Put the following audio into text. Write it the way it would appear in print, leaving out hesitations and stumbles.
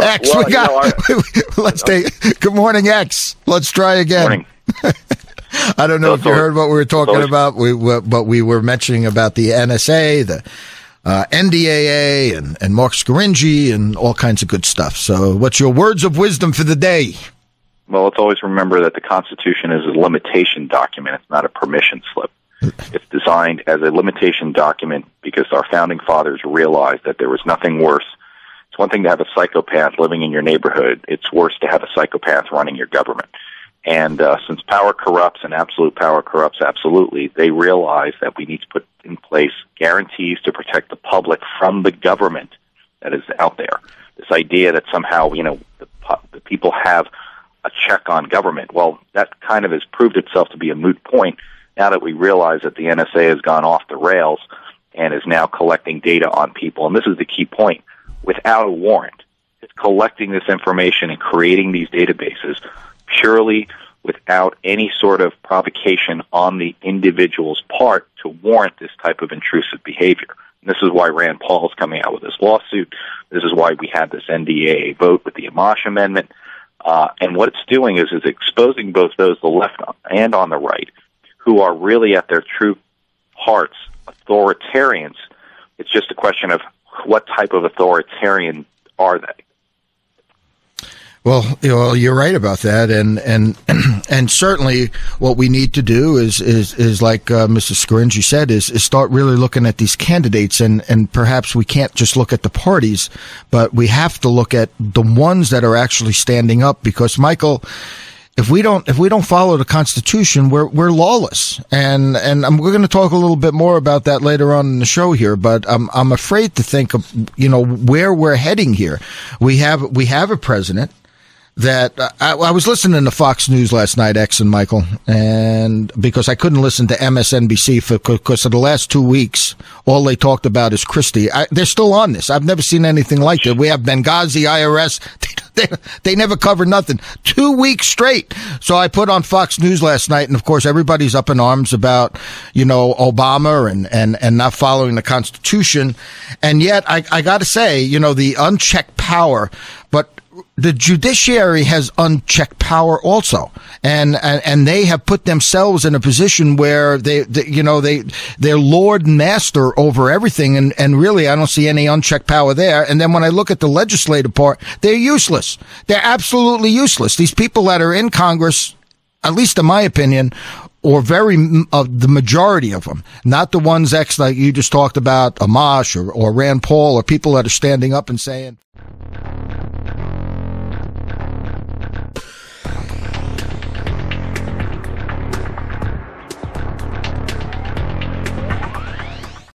X, well, we got. You know, let's take. Good morning, X. Let's try again. Morning. I don't know if you heard what we were talking about. We were mentioning about the NSA, the NDAA, and Mark Scaringi, and all kinds of good stuff. So, what's your words of wisdom for the day? Well, let's always remember that the Constitution is a limitation document. It's not a permission slip. It's designed as a limitation document because our founding fathers realized that there was nothing worse. It's one thing to have a psychopath living in your neighborhood. It's worse to have a psychopath running your government. And since power corrupts and absolute power corrupts absolutely, they realize that we need to put in place guarantees to protect the public from the government that is out there. This idea that somehow, you know, the people have a check on government, well, that kind of has proved itself to be a moot point now that we realize that the NSA has gone off the rails and is now collecting data on people. And this is the key point. Without a warrant, it's collecting this information and creating these databases purely without any sort of provocation on the individual's part to warrant this type of intrusive behavior. And this is why Rand Paul is coming out with this lawsuit. This is why we had this NDAA vote with the Amash Amendment. And what it's doing is exposing both those, the left and on the right, who are really at their true hearts authoritarians. It's just a question of what type of authoritarian are they? Well, you know, you're right about that, and certainly what we need to do is like Mr. Scaringi said, is start really looking at these candidates, and perhaps we can't just look at the parties, but we have to look at the ones that are actually standing up, because Michael, if we don't follow the Constitution, we're lawless, and we're going to talk a little bit more about that later on in the show here. But I'm afraid to think of, you know, where we're heading here. We have a president that I was listening to Fox News last night, X and Michael, and because I couldn't listen to MSNBC because of the last 2 weeks, all they talked about is Christie. They're still on this. I've never seen anything like that. We have Benghazi, IRS. They never cover nothing 2 weeks straight. So I put on Fox News last night, and of course everybody's up in arms about, you know, Obama and not following the Constitution. And yet I got to say, you know, the unchecked power, but the judiciary has unchecked power also, and they have put themselves in a position where they're lord and master over everything, and really I don't see any unchecked power there. And then when I look at the legislative part, they're useless. They're absolutely useless. These people that are in Congress, at least in my opinion, or the majority of them, not the ones, X, like you just talked about, Amash or Rand Paul, or people that are standing up and saying.